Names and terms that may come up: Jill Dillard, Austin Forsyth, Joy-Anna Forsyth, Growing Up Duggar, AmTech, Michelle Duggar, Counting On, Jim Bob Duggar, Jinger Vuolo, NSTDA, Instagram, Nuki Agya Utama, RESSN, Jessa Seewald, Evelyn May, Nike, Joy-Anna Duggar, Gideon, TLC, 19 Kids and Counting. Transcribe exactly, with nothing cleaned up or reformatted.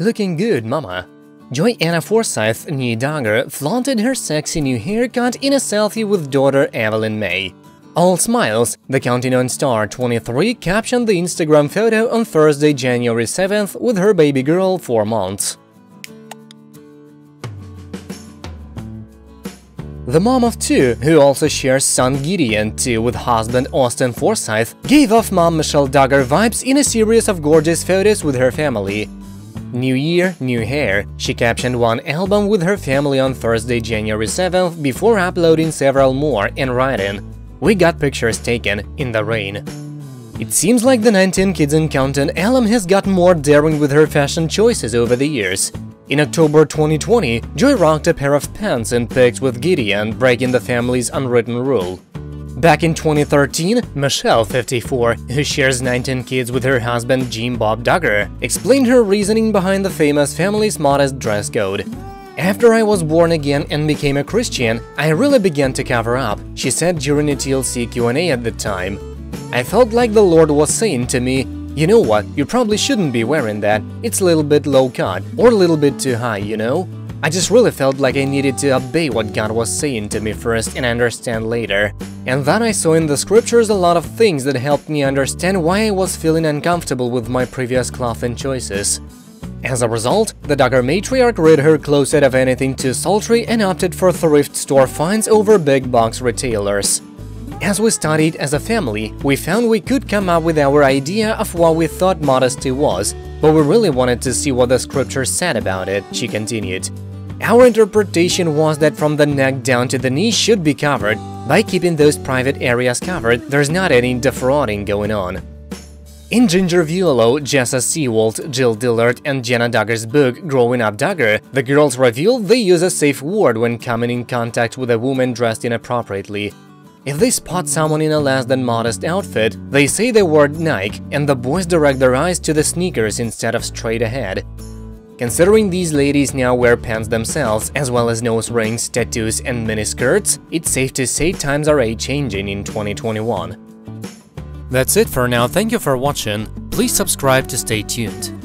Looking good, mama. Joy-Anna Forsyth, nee Duggar, flaunted her sexy new haircut in a selfie with daughter Evelyn May. All smiles, the Counting On star twenty-three captioned the Instagram photo on Thursday, January seventh, with her baby girl four months. The mom of two, who also shares son Gideon, too, with husband Austin Forsyth, gave off mom Michelle Duggar vibes in a series of gorgeous photos with her family. New year, new hair, she captioned one album with her family on Thursday, January seventh, before uploading several more and writing, "We got pictures taken in the rain." It seems like the nineteen Kids and Counting alum has gotten more daring with her fashion choices over the years. In October twenty twenty, Joy rocked a pair of pants and pics with Gideon, breaking the family's unwritten rule. Back in twenty thirteen, Michelle, fifty-four, who shares nineteen kids with her husband Jim Bob Duggar, explained her reasoning behind the famous family's modest dress code. "After I was born again and became a Christian, I really began to cover up," she said during a T L C Q and A at the time. "I felt like the Lord was saying to me, you know what, you probably shouldn't be wearing that, it's a little bit low-cut, or a little bit too high, you know? I just really felt like I needed to obey what God was saying to me first and understand later. And then I saw in the scriptures a lot of things that helped me understand why I was feeling uncomfortable with my previous clothing choices." As a result, the Duggar matriarch rid her closet of anything too sultry and opted for thrift store finds over big-box retailers. "As we studied as a family, we found we could come up with our idea of what we thought modesty was, but we really wanted to see what the scripture said about it," she continued. "Our interpretation was that from the neck down to the knee should be covered. By keeping those private areas covered, there's not any defrauding going on." In Jinger Vuolo, Jessa Seewald, Jill Dillard, and Jenna Duggar's book Growing Up Duggar, the girls reveal they use a safe word when coming in contact with a woman dressed inappropriately. If they spot someone in a less than modest outfit, they say the word Nike, and the boys direct their eyes to the sneakers instead of straight ahead. Considering these ladies now wear pants themselves, as well as nose rings, tattoos, and miniskirts, it's safe to say times are a-changing in twenty twenty-one. That's it for now, thank you for watching, please subscribe to stay tuned.